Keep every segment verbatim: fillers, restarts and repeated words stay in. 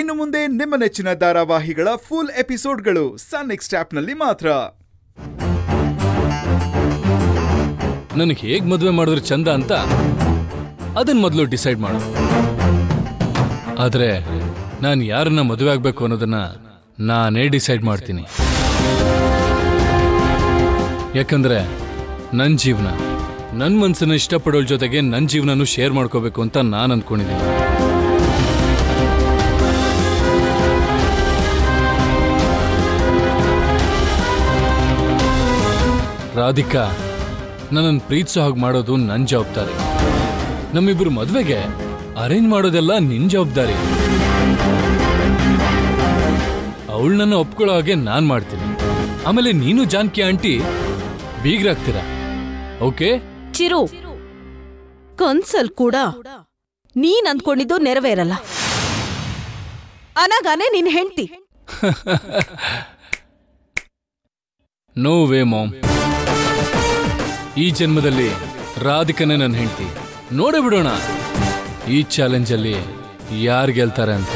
ಇನ್ನು ಮುಂದೆ ನಿಮ್ಮ ನೆಚ್ಚಿನ ಧಾರಾವಾಹಿಗಳ ಫುಲ್ ಎಪಿಸೋಡ್ಗಳು ಸನ್ ನೆಕ್ಸ್ಟ್ ಆಪ್ ನಲ್ಲಿ ಮಾತ್ರ. ನನಗೆ ಹೇಗೆ ಮದುವೆ ಮಾಡಿದ್ರೆ ಚಂದ ಅಂತ ಅದನ್ನ ಮೊದಲು ಡಿಸೈಡ್ ಮಾಡು. ಆದರೆ ನಾನು ಯಾರನ್ನ ಮದುವೆ ಆಗಬೇಕು ಅನ್ನೋದನ್ನ ನಾನೇ ಡಿಸೈಡ್ ಮಾಡ್ತೀನಿ. ಯಾಕಂದ್ರೆ ನನ್ನ ಜೀವನ ನನ್ನ ಮನಸ್ಸನ್ನ ಇಷ್ಟಪಡೋಳ ಜೊತೆಗೆ ನನ್ನ ಜೀವನನೂ ಶೇರ್ ಮಾಡ್ಕೋಬೇಕು ಅಂತ ನಾನು ಅನ್ಕೊಂಡಿದ್ದೀನಿ. ರಾಧಿಕಾ ನನ್ನನ್ನು ಪ್ರೀತಿಸೋ ಹಾಗೆ ಮಾಡೋದು ನನ್ನ ಜವಾಬ್ದಾರಿ. ನಮ್ಮಿಬ್ಬರು ಮದುವೆಗೆ ಅರೇಂಜ್ ಮಾಡೋದೆಲ್ಲ ನಿನ್ನ ಜವಾಬ್ದಾರಿ. ಅವಳನ್ನ ಒಪ್ಕೊಳ್ಳೋ ಹಾಗೆ ನಾನು ಮಾಡ್ತೀನಿ. ಆಮೇಲೆ ನೀನು ಜಾನಕಿ ಆಂಟಿ ಬೀಗ್ರಾಗ್ತೀರ. ಓಕೆ ಚಿರು, ಕನ್ಸಲ್ ಕೂಡ ನೀನ್ ಅಂದ್ಕೊಂಡಿದ್ದು ನೆರವೇರಲ್ಲ. ಅನಾಗಾನೆ ನೀನ್ ಹೆಂಡ್ತಿ. ನೋ ವೇ ಮಾಮ್, ಈ ಜನ್ಮದಲ್ಲಿ ರಾಧಿಕನೇ ನನ್ನ ಹೆಂಡ್ತಿ. ನೋಡೇ ಬಿಡೋಣ ಈ ಚಾಲೆಂಜಲ್ಲಿ ಯಾರು ಗೆಲ್ತಾರೆ ಅಂತ.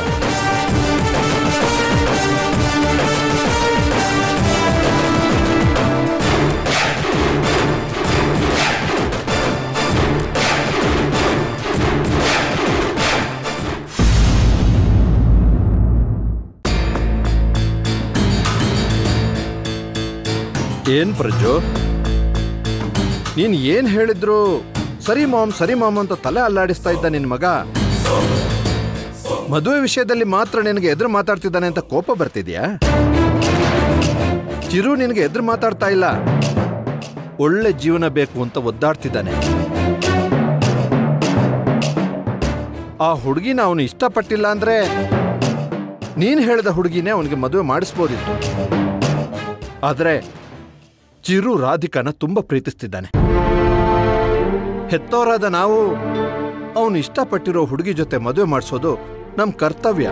ಏನ್ ಪ್ರಜೋ, ನೀನ್ ಏನ್ ಹೇಳಿದ್ರು ಸರಿ ಮಾಮ್ ಸರಿ ಮಾಮ್ ಅಂತ ತಲೆ ಅಲ್ಲಾಡಿಸ್ತಾ ಇದ್ದ ನಿನ್ ಮಗ ಮದುವೆ ವಿಷಯದಲ್ಲಿ ಮಾತ್ರ ನಿನಗೆ ಎದುರು ಮಾತಾಡ್ತಿದ್ದಾನೆ ಅಂತ ಕೋಪ ಬರ್ತಿದ್ಯಾ? ಚಿರು ನಿನಗೆ ಎದುರು ಮಾತಾಡ್ತಾ ಇಲ್ಲ, ಒಳ್ಳೆ ಜೀವನ ಬೇಕು ಅಂತ ಒದ್ದಾಡ್ತಿದ್ದಾನೆ. ಆ ಹುಡುಗಿನ ಅವನು ಇಷ್ಟಪಟ್ಟಿಲ್ಲ ಅಂದ್ರೆ ನೀನ್ ಹೇಳಿದ ಹುಡುಗಿನೇ ಅವನಿಗೆ ಮದುವೆ ಮಾಡಿಸ್ಬೋದಿತ್ತು. ಆದ್ರೆ ಚಿರು ರಾಧಿಕಾನ ತುಂಬಾ ಪ್ರೀತಿಸ್ತಿದ್ದಾನೆ. ಹೆತ್ತೋರಾದ ನಾವು ಅವನು ಇಷ್ಟಪಟ್ಟಿರೋ ಹುಡುಗಿ ಜೊತೆ ಮದುವೆ ಮಾಡಿಸೋದು ನಮ್ಮ ಕರ್ತವ್ಯ.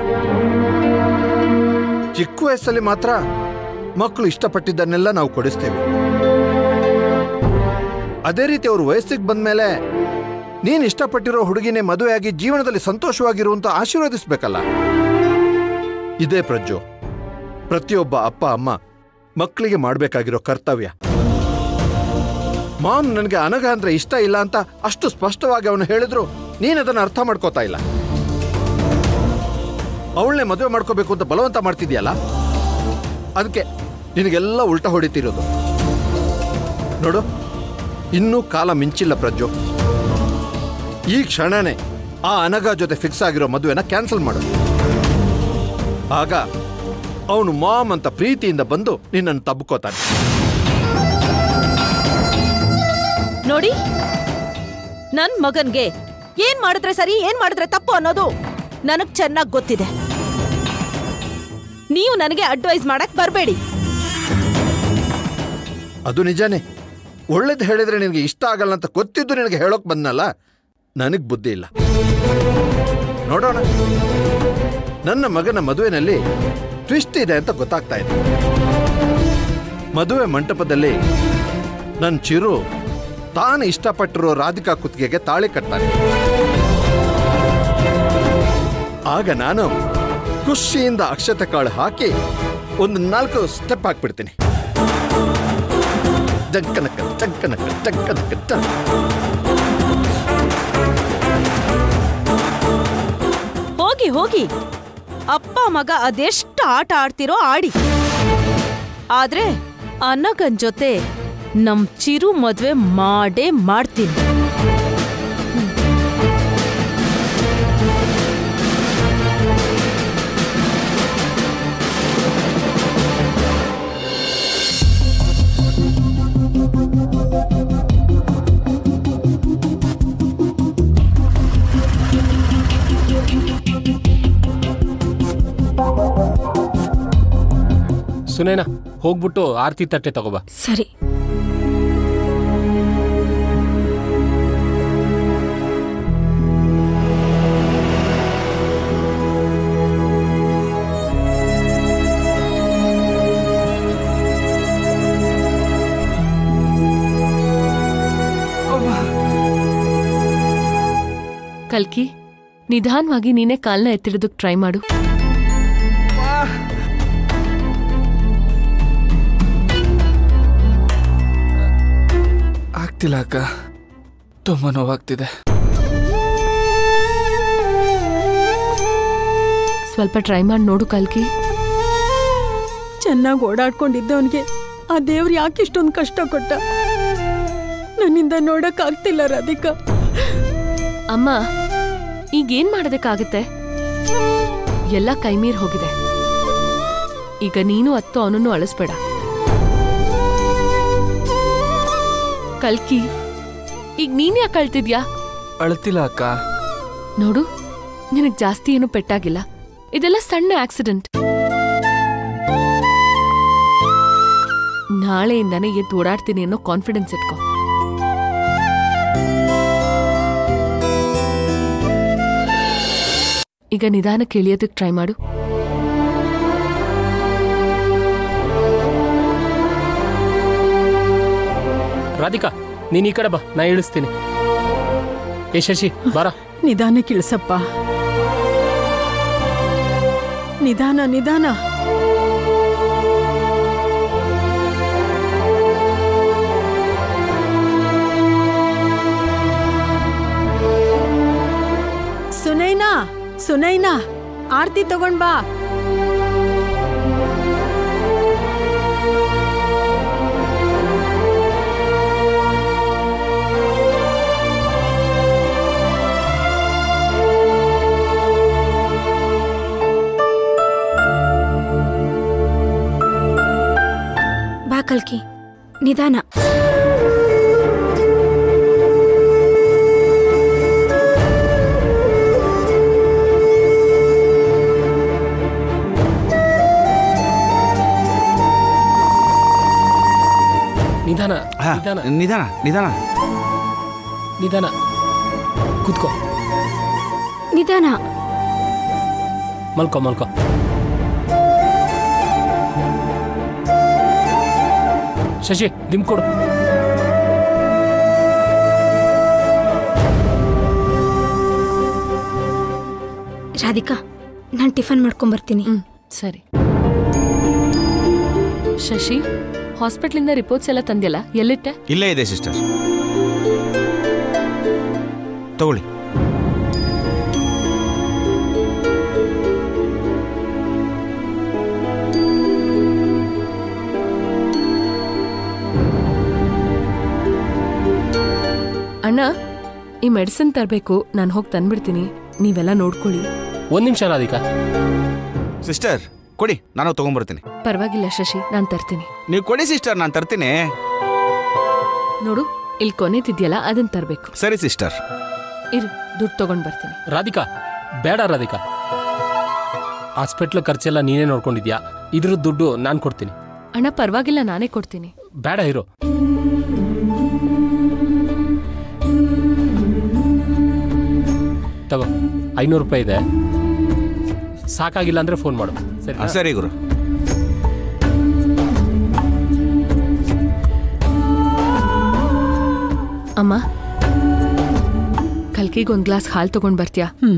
ಚಿಕ್ಕ ವಯಸ್ಸಲ್ಲಿ ಮಾತ್ರ ಮಕ್ಕಳು ಇಷ್ಟಪಟ್ಟಿದ್ದನ್ನೆಲ್ಲ ನಾವು ಕೊಡಿಸ್ತೇವೆ. ಅದೇ ರೀತಿ ಅವ್ರ ವಯಸ್ಸಿಗೆ ಬಂದ್ಮೇಲೆ ನೀನು ಇಷ್ಟಪಟ್ಟಿರೋ ಹುಡುಗಿನೇ ಮದುವೆಯಾಗಿ ಜೀವನದಲ್ಲಿ ಸಂತೋಷವಾಗಿರುವಂತ ಆಶೀರ್ವದಿಸ್ಬೇಕಲ್ಲ. ಇದೇ ಪ್ರಜ್ಜು ಪ್ರತಿಯೊಬ್ಬ ಅಪ್ಪ ಅಮ್ಮ ಮಕ್ಕಳಿಗೆ ಮಾಡಬೇಕಾಗಿರೋ ಕರ್ತವ್ಯ. ಮಾಮ್ ನನಗೆ ಅನಘ ಅಂದ್ರೆ ಇಷ್ಟ ಇಲ್ಲ ಅಂತ ಅಷ್ಟು ಸ್ಪಷ್ಟವಾಗಿ ಅವನು ಹೇಳಿದ್ರು ನೀನು ಅದನ್ನು ಅರ್ಥ ಮಾಡ್ಕೋತಾ ಇಲ್ಲ. ಅವಳನ್ನೇ ಮದುವೆ ಮಾಡ್ಕೋಬೇಕು ಅಂತ ಬಲವಂತ ಮಾಡ್ತಿದ್ಯಲ್ಲ, ಅದಕ್ಕೆ ನಿನಗೆಲ್ಲ ಉಲ್ಟಾ ಹೊಡಿತಿರೋದು ನೋಡು. ಇನ್ನೂ ಕಾಲ ಮಿಂಚಿಲ್ಲ ಪ್ರಜ್ಜು, ಈ ಕ್ಷಣನೇ ಆ ಅನಘ ಜೊತೆ ಫಿಕ್ಸ್ ಆಗಿರೋ ಮದುವೆನ ಕ್ಯಾನ್ಸಲ್ ಮಾಡು. ಆಗ ಅವನು ಮಾಮ್ ಅಂತ ಪ್ರೀತಿಯಿಂದ ಬಂದು ನಿನ್ನನ್ನು ತಬ್ಕೋತಾನೆ. ನೋಡಿ, ನನ್ನ ಮಗನ್ಗೆ ಏನ್ ಮಾಡಿದ್ರೆ ಸರಿ ಏನ್ ಮಾಡಿದ್ರೆ ತಪ್ಪು ಅನ್ನೋದು ನನಗ್ ಚೆನ್ನಾಗಿ ಗೊತ್ತಿದೆ. ನೀವು ನನಗೆ ಅಡ್ವೈಸ್ ಮಾಡಕ್ ಬರಬೇಡಿ. ಅದು ನಿಜಾನೇ, ಒಳ್ಳೇದು ಹೇಳಿದ್ರೆ ನಿನಗೆ ಇಷ್ಟ ಆಗಲ್ಲ ಅಂತ ಗೊತ್ತಿದ್ದು ನಿನಗೆ ಹೇಳೋಕ್ ಬಂದನಲ್ಲ, ನನಗ್ ಬುದ್ಧಿ ಇಲ್ಲ. ನೋಡೋಣ, ನನ್ನ ಮಗನ ಮದುವೆನಲ್ಲಿ ಟ್ವಿಸ್ಟ್ ಇದೆ ಅಂತ ಗೊತ್ತಾಗ್ತಾ ಇದೆ. ಮದುವೆ ಮಂಟಪದಲ್ಲಿ ನನ್ನ ಚಿರು ತಾನು ಇಷ್ಟಪಟ್ಟಿರೋ ರಾಧಿಕಾ ಕುತ್ತಿಗೆಗೆ ತಾಳಿ ಕಟ್ತಾನೆ. ಆಗ ನಾನು ಖುಷಿಯಿಂದ ಅಕ್ಷತೆ ಕಾಳು ಹಾಕಿ ಒಂದು ನಾಲ್ಕು ಸ್ಟೆಪ್ ಹಾಕ್ಬಿಡ್ತೀನಿ. ಜಂಕನಕ ಜಂಕನಕ ಜಂಕನಕ ಜಂಕ. ಹೋಗಿ ಹೋಗಿ ಅಪ್ಪ ಮಗ ಅದೆಷ್ಟು ಆಟ ಆಡ್ತಿರೋ ಆಡಿ, ಆದ್ರೆ ಅನಗನ್ ಜೊತೆ ನಮ್ ಚಿರು ಮದ್ವೆ ಮಾಡೇ ಮಾಡ್ತೀನಿ. ಸುನೇನಾ, ಹೋಗ್ಬಿಟ್ಟು ಆರತಿ ತಟ್ಟೆ ತಗೋಬಾ. ಸರಿ. ಕಲ್ಕಿ, ನಿಧಾನವಾಗಿ ನೀನೇ ಕಾಲ್ನ ಎತ್ತಿಡೋದಕ್ಕೆ ಟ್ರೈ ಮಾಡು. ಗೊತ್ತಿಲ್ಲ ಅಕ್ಕ, ತುಂಬಾ ನೋವಾಗ್ತಿದೆ. ಸ್ವಲ್ಪ ಟ್ರೈ ಮಾಡಿ ನೋಡು ಕಲ್ಕಿ. ಚೆನ್ನಾಗಿ ಓಡಾಡ್ಕೊಂಡಿದ್ದವನಿಗೆ ಆ ದೇವ್ರ ಯಾಕೆ ಇಷ್ಟೊಂದು ಕಷ್ಟ ಕೊಟ್ಟ? ನನ್ನಿಂದ ನೋಡಕ್ ಆಗ್ತಿಲ್ಲ ರಾಧಿಕಾ. ಅಮ್ಮ, ಈಗೇನ್ ಮಾಡೋದಕ್ಕಾಗತ್ತೆ? ಎಲ್ಲ ಕೈಮೀರ್ ಹೋಗಿದೆ. ಈಗ ನೀನು ಅತ್ತು ಅವನನ್ನು ಅಳಿಸ್ಬೇಡ ಕಲ್ಕಿ. ಈಗ ನೀನ್ ಯಾಕೆ ಅಳ್ತಿದ್ಯಾ? ಅಳ್ತಿಲ್ಲ ಅಕ್ಕ. ನೋಡು, ನಿನಗೆ ಜಾಸ್ತಿ ಏನು ಪೆಟ್ಟಾಗಿಲ್ಲ. ಇದೆಲ್ಲ ಸಣ್ಣ ಆಕ್ಸಿಡೆಂಟ್. ನಾಳೆಯಿಂದಾನೆ ಎದ್ದು ಓಡಾಡ್ತೀನಿ ಅನ್ನೋ ಕಾನ್ಫಿಡೆನ್ಸ್ ಇಟ್ಕೋ. ಈಗ ನಿಧಾನಕ್ಕೆ ಇಳಿಯೋದಕ್ಕೆ ಟ್ರೈ ಮಾಡು. ರಾಧಿಕಾ, ನೀನು ಈ ಕಡೆ ಬಾ, ನಾ ಇಳಿಸ್ತೀನಿ. ಏ ಶಶಿ, ಬಾರ. ನಿಧಾನಕ್ಕೆ ಇಳಿಸಪ್ಪ, ನಿಧಾನ ನಿಧಾನ. ಸುನೈನಾ, ಸುನೈನಾ, ಆರತಿ ತಗೊಂಡ್ ಬಾ. ಬಾ ಕಲ್ಕಿ, ನಿಧಾನ. ನಿಧಾನ ನಿಧಾನ ನಿಧಾನ ನಿಧಾನ ನಿಧಾನ. ಕೂತ್ಕೋ, ನಿಧಾನ. ಮಲ್ಕೋ ಮಲ್ಕೋ. ಶಶಿ, ದಿಮ್ ಕೊಡು. ರಾಧಿಕಾ, ನಾನು ಟಿಫನ್ ಮಾಡ್ಕೊಂಡ್ ಬರ್ತೀನಿ. ಸರಿ. ಶಶಿ, ಹಾಸ್ಪಿಟಲಿಂದ ರಿಪೋರ್ಟ್ಸ್ ಎಲ್ಲ ತಂದೆಯಲ್ಲ, ಎಲ್ಲಿಟ್ಟೆ? ಇಲ್ಲೇ ಇದೆ ಸಿಸ್ಟರ್, ತಗೊಳ್ಳಿ. ಅಣ್ಣ, ಈ ಮೆಡಿಸಿನ್ ತರಬೇಕು, ನಾನು ಹೋಗಿ ತಂದ್ಬಿಡ್ತೀನಿ, ನೀವೆಲ್ಲ ನೋಡ್ಕೊಳ್ಳಿ. ಒಂದ್ ನಿಮಿಷ ರಾಧಿಕಾ. ಸಿಸ್ಟರ್ ಕೊಡಿ, ನಾನು ತಗೊಂಡ್ಬರ್ತೀನಿ. ಪರವಾಗಿಲ್ಲ ಶಶಿ, ನಾನು ತರ್ತೀನಿ. ನೀವು ಕೊಡಿ ಸಿಸ್ಟರ್, ನಾನು ತರ್ತೀನಿ. ನೋಡು, ಇಲ್ಲಿ ಕೊನೆತಿದ್ಯಲ್ಲ, ಅದನ್ನ ತರಬೇಕು. ಸರಿ ಸಿಸ್ಟರ್, ಇರು, ದುಡ್ಡು ತಗೊಂಡ್ ಬರ್ತೀನಿ. ರಾಧಿಕಾ ಬೇಡ ರಾಧಿಕಾ, ಹಾಸ್ಪಿಟ್ಲ್ ಖರ್ಚೆಲ್ಲ ನೀನೇ ನೋಡ್ಕೊಂಡಿದ್ಯಾ, ಇದ್ರ ದುಡ್ಡು ನಾನು ಕೊಡ್ತೀನಿ. ಅಣ್ಣ ಪರವಾಗಿಲ್ಲ, ನಾನೇ ಕೊಡ್ತೀನಿ. ಬೇಡ ಇರು. ತಗೋ, ಐನೂರು ರೂಪಾಯಿ ಇದೆ, ಸಾಕಾಗಿಲ್ಲ ಅಂದ್ರೆ ಫೋನ್ ಮಾಡು. ಸರಿ ಸರಿ ಗುರು. ಅಮ್ಮ, ಕಲ್ಕಿಗೊಂದು ಗ್ಲಾಸ್ ಹಾಲು ತಗೊಂಡು ಬರ್ತೀಯಾ? ಹ್ಞೂ.